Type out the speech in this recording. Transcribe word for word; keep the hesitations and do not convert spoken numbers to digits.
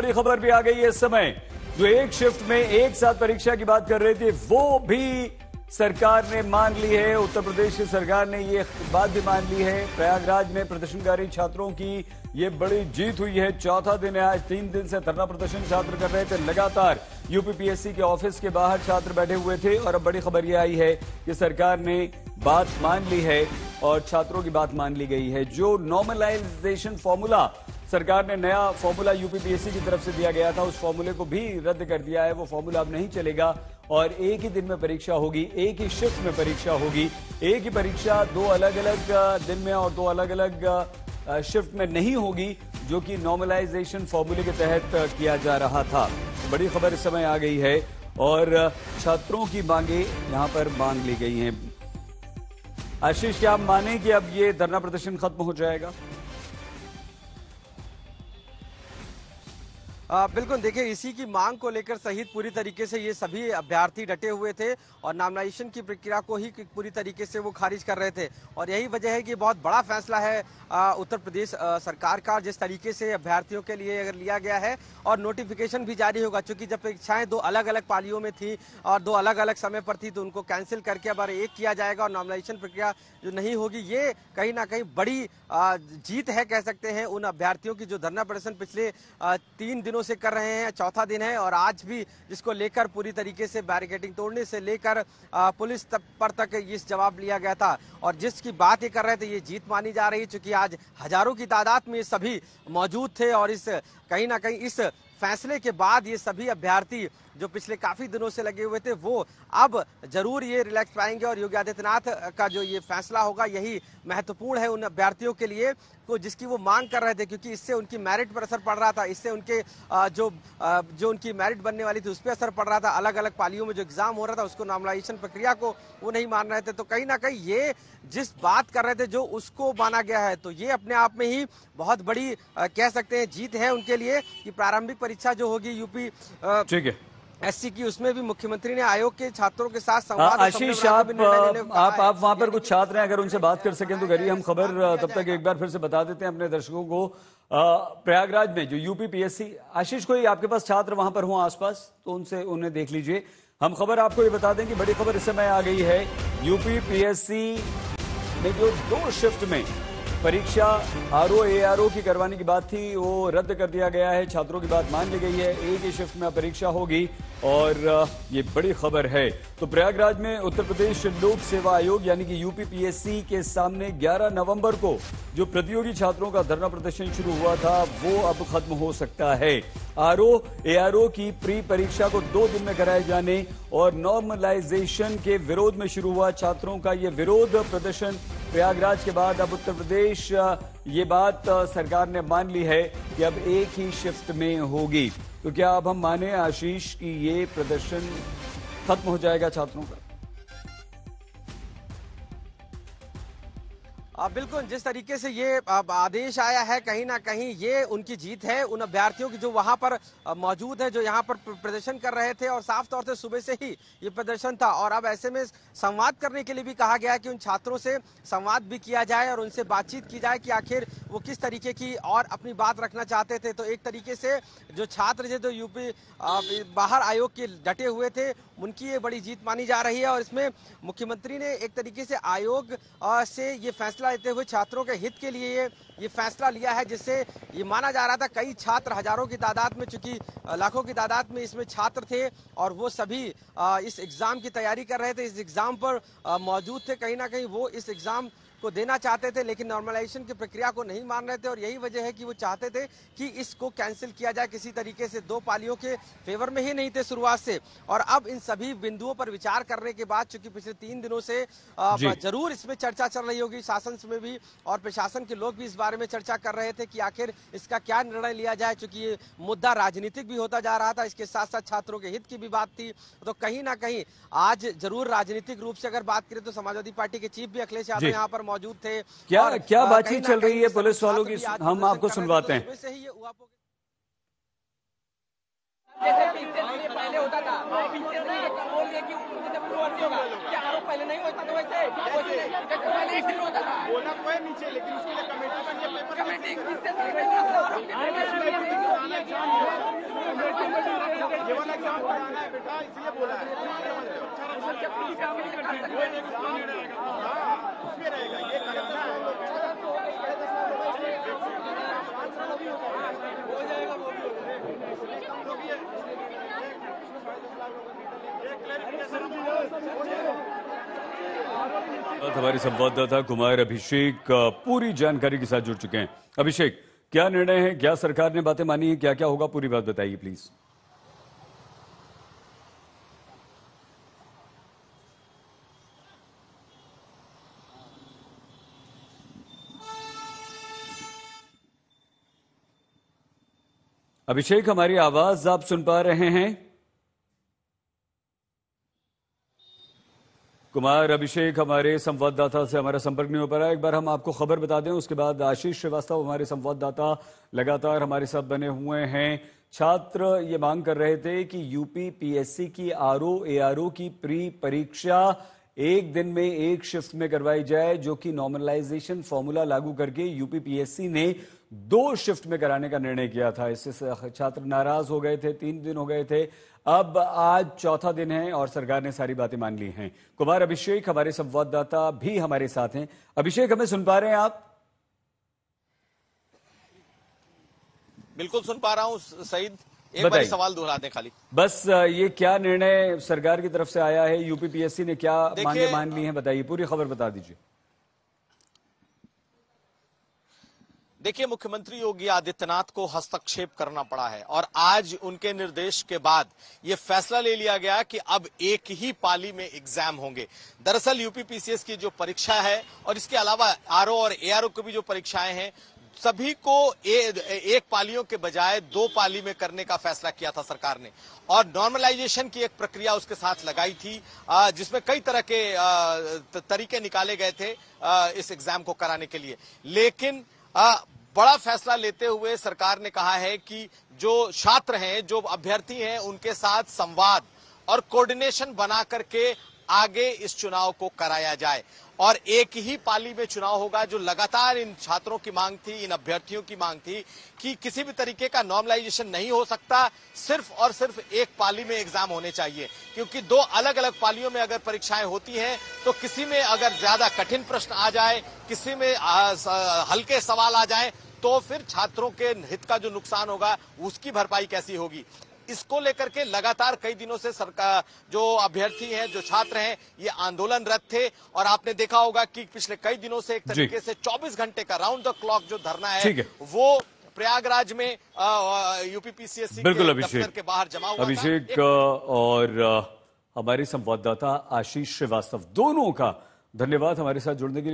बड़ी खबर भी आ गई है इस समय। जो एक शिफ्ट में एक साथ परीक्षा की बात कर रही थी वो भी सरकार ने मान ली है। उत्तर प्रदेश की सरकार ने ये बात भी मान ली है। प्रयागराज में प्रदर्शनकारी छात्रों की ये बड़ी जीत हुई है। चौथा दिन है आज। तीन दिन से धरना प्रदर्शन छात्र कर रहे थे लगातार। यूपीपीएससी के ऑफिस के बाहर छात्र बैठे हुए थे और अब बड़ी खबर ये आई है कि सरकार ने बात मान ली है और छात्रों की बात मान ली गई है। जो नॉर्मलाइजेशन फॉर्मूला, सरकार ने नया फॉर्मूला यूपीपीएससी की तरफ से दिया गया था, उस फॉर्मूले को भी रद्द कर दिया है। वो फॉर्मूला अब नहीं चलेगा और एक ही दिन में परीक्षा होगी, एक ही शिफ्ट में परीक्षा होगी। एक ही परीक्षा दो अलग अलग दिन में और दो अलग अलग शिफ्ट में नहीं होगी, जो कि नॉर्मलाइजेशन फॉर्मूले के तहत किया जा रहा था। बड़ी खबर इस समय आ गई है और छात्रों की मांगे यहां पर मांग ली गई हैं। आशीष, क्या आप माने कि अब ये धरना प्रदर्शन खत्म हो जाएगा? आ, बिल्कुल, देखिए इसी की मांग को लेकर सहित पूरी तरीके से ये सभी अभ्यर्थी डटे हुए थे और नामिनेशन की प्रक्रिया को ही पूरी तरीके से वो खारिज कर रहे थे। और यही वजह है कि बहुत बड़ा फैसला है आ, उत्तर प्रदेश आ, सरकार का, जिस तरीके से अभ्यर्थियों के लिए अगर लिया गया है। और नोटिफिकेशन भी जारी होगा, चूंकि जब परीक्षाएं दो अलग अलग पालियों में थी और दो अलग अलग समय पर थी, तो उनको कैंसिल करके अब एक किया जाएगा और नामिनेशन प्रक्रिया जो नहीं होगी। ये कहीं ना कहीं बड़ी जीत है, कह सकते हैं, उन अभ्यर्थियों की जो धरना प्रदर्शन पिछले तीन दिनों से कर रहे हैं। चौथा दिन है और आज भी जिसको लेकर पूरी तरीके से बैरिकेडिंग तोड़ने से लेकर पुलिस पर तक ये जवाब लिया गया था। और जिसकी बात ये कर रहे थे, ये जीत मानी जा रही है, चूंकि आज हजारों की तादाद में सभी मौजूद थे। और इस कहीं ना कहीं इस फैसले के बाद ये सभी अभ्यर्थी जो पिछले काफी दिनों से लगे हुए थे, वो अब जरूर ये रिलैक्स पाएंगे। और योगी आदित्यनाथ का जो ये फैसला होगा, यही महत्वपूर्ण है उन अभ्यर्थियों के लिए को जिसकी वो मांग कर रहे थे, क्योंकि इससे उनकी मेरिट पर असर पड़ रहा था, इससे उनके जो जो उनकी मेरिट बनने वाली थी उस पर असर पड़ रहा था। अलग अलग पालियों में जो एग्जाम हो रहा था, उसको नॉर्मलाइजेशन प्रक्रिया को वो नहीं मान रहे थे। तो कहीं ना कहीं ये जिस बात कर रहे थे, जो उसको माना गया है, तो ये अपने आप में ही बहुत बड़ी कह सकते हैं जीत है उनके लिए कि प्रारंभिक परीक्षा जो होगी यूपी ठीक है एससी की, उसमें भी मुख्यमंत्री ने आयोग के छात्रों के साथ संवाद। आशीष, आप आप आप वहां पर कुछ छात्र हैं, अगर उनसे बात कर सकें तो करिए। हम खबर तब तक एक बार फिर से बता देते हैं अपने दर्शकों को, प्रयागराज में जो यूपीपीएससी, आशीष कोई आपके पास छात्र वहां पर हों आसपास तो उनसे उन्हें देख लीजिए। हम खबर आपको ये बता दें कि बड़ी खबर इस समय आ गई है। यूपीपीएससी में जो दो शिफ्ट में परीक्षा R O A R O की करवाने की बात थी, वो रद्द कर दिया गया है। छात्रों की बात मान ली गई है, एक ही शिफ्ट में परीक्षा होगी और ये बड़ी खबर है। तो प्रयागराज में उत्तर प्रदेश लोक सेवा आयोग यानी कि यूपीपीएससी के सामने ग्यारह नवंबर को जो प्रतियोगी छात्रों का धरना प्रदर्शन शुरू हुआ था, वो अब खत्म हो सकता है। R O A R O की प्री परीक्षा को दो दिन में कराए जाने और नॉर्मलाइजेशन के विरोध में शुरू हुआ छात्रों का ये विरोध प्रदर्शन। प्रयागराज के बाद अब उत्तर प्रदेश ये बात सरकार ने मान ली है कि अब एक ही शिफ्ट में होगी। तो क्या अब हम माने आशीष कि ये प्रदर्शन खत्म हो जाएगा छात्रों का? बिल्कुल, जिस तरीके से ये आदेश आया है, कहीं ना कहीं ये उनकी जीत है, उन अभ्यर्थियों की जो वहां पर मौजूद है, जो यहां पर प्रदर्शन कर रहे थे। और साफ तौर से सुबह से ही ये प्रदर्शन था और अब ऐसे में संवाद करने के लिए भी कहा गया है कि उन छात्रों से संवाद भी किया जाए और उनसे बातचीत की जाए कि आखिर वो किस तरीके की और अपनी बात रखना चाहते थे। तो एक तरीके से जो छात्र जो यूपी बाहर आयोग के डटे हुए थे, उनकी ये बड़ी जीत मानी जा रही है। और इसमें मुख्यमंत्री ने एक तरीके से आयोग से ये फैसला लेते हुए छात्रों के हित के लिए ये फैसला लिया है, जिससे ये माना जा रहा था कई छात्र हजारों की तादाद में, चूंकि लाखों की तादाद में इसमें छात्र थे और वो सभी इस एग्जाम की तैयारी कर रहे थे, इस एग्जाम पर मौजूद थे, कहीं ना कहीं वो इस एग्जाम को देना चाहते थे, लेकिन नॉर्मलाइजेशन की प्रक्रिया को नहीं मान रहे थे। और यही वजह है कि वो चाहते थे कि इसको कैंसिल किया जाए किसी तरीके से। दो पालियों के फेवर में ही नहीं थे शुरुआत से और अब इन सभी बिंदुओं पर विचार करने के बाद, चूंकि पिछले तीन दिनों से जरूर इसमें चर्चा चल रही होगी, शासन में भी और प्रशासन के लोग भी इस बारे में चर्चा कर रहे थे कि आखिर इसका क्या निर्णय लिया जाए, चूंकि ये मुद्दा राजनीतिक भी होता जा रहा था, इसके साथ साथ छात्रों के हित की भी बात थी। तो कहीं ना कहीं आज जरूर राजनीतिक रूप से अगर बात करें तो समाजवादी पार्टी के चीफ भी अखिलेश यादव यहाँ पर मौजूद थे। क्या क्या बातचीत चल रही है पुलिस वालों की, हम आपको सुनवाते हैं। पहले नहीं होता था वैसे, बोला तो है नीचे, लेकिन उसके लिए कमेटी बनी है, पेपर कमेटी केवल एग्जाम पढ़ाना है बेटा, इसलिए बोला है। उसमें रहेगा ये कराना है हो जाएगा, वो भी हमारे संवाददाता कुमार अभिषेक पूरी जानकारी के साथ जुड़ चुके हैं। अभिषेक, क्या निर्णय है, क्या सरकार ने बातें मानी है, क्या क्या होगा, पूरी बात बताइए प्लीज। अभिषेक, हमारी आवाज आप सुन पा रहे हैं? कुमार अभिषेक हमारे संवाददाता से हमारा संपर्क नहीं हो पा रहा है। एक बार हम आपको खबर बता दें, उसके बाद आशीष श्रीवास्तव हमारे संवाददाता लगातार हमारे साथ बने हुए हैं। छात्र ये मांग कर रहे थे कि यूपीपीएससी की R O A R O की प्री परीक्षा एक दिन में एक शिफ्ट में करवाई जाए, जो कि नॉर्मलाइजेशन फॉर्मूला लागू करके यूपीपीएससी ने दो शिफ्ट में कराने का निर्णय किया था। इससे छात्र नाराज हो गए थे, तीन दिन हो गए थे, अब आज चौथा दिन है और सरकार ने सारी बातें मान ली हैं। कुमार अभिषेक हमारे संवाददाता भी हमारे साथ हैं। अभिषेक, हमें सुन पा रहे हैं आप? बिल्कुल सुन पा रहा हूं सईद। एक बार सवाल दोहराते खाली, बस ये क्या निर्णय सरकार की तरफ से आया है, यूपीपीएससी ने क्या मांगे मान ली हैं, बताइए, पूरी खबर बता दीजिए। देखिए, मुख्यमंत्री योगी आदित्यनाथ को हस्तक्षेप करना पड़ा है और आज उनके निर्देश के बाद ये फैसला ले लिया गया कि अब एक ही पाली में एग्जाम होंगे। दरअसल यूपीपीसीएस की जो परीक्षा है और इसके अलावा आरओ और एआरओ की भी जो परीक्षाएं हैं, सभी को ए, एक पालियों के बजाय दो पाली में करने का फैसला किया था सरकार ने और नॉर्मलाइजेशन की एक प्रक्रिया उसके साथ लगाई थी, जिसमें कई तरह के तरीके निकाले गए थे इस एग्जाम को कराने के लिए। लेकिन आ, बड़ा फैसला लेते हुए सरकार ने कहा है कि जो छात्र हैं, जो अभ्यर्थी हैं, उनके साथ संवाद और कोऑर्डिनेशन बना करके आगे इस चुनाव को कराया जाए और एक ही पाली में चुनाव होगा, जो लगातार इन छात्रों की मांग थी, इन अभ्यर्थियों की मांग थी कि किसी भी तरीके का नॉर्मलाइजेशन नहीं हो सकता, सिर्फ और सिर्फ एक पाली में एग्जाम होने चाहिए। क्योंकि दो अलग अलग पालियों में अगर परीक्षाएं होती हैं तो किसी में अगर ज्यादा कठिन प्रश्न आ जाए, किसी में हल्के सवाल आ जाए, तो फिर छात्रों के हित का जो नुकसान होगा उसकी भरपाई कैसी होगी। इसको लेकर के लगातार कई दिनों से सरकार, जो अभ्यर्थी हैं, जो छात्र हैं, ये आंदोलनरत थे और आपने देखा होगा कि पिछले कई दिनों से एक तरीके से चौबीस घंटे का राउंड द क्लॉक जो धरना है वो प्रयागराज में यूपीपीसीएससी के दफ्तर के बाहर जमा हुआ। अभिषेक और हमारे संवाददाता आशीष श्रीवास्तव दोनों का धन्यवाद हमारे साथ जुड़ने के लिए।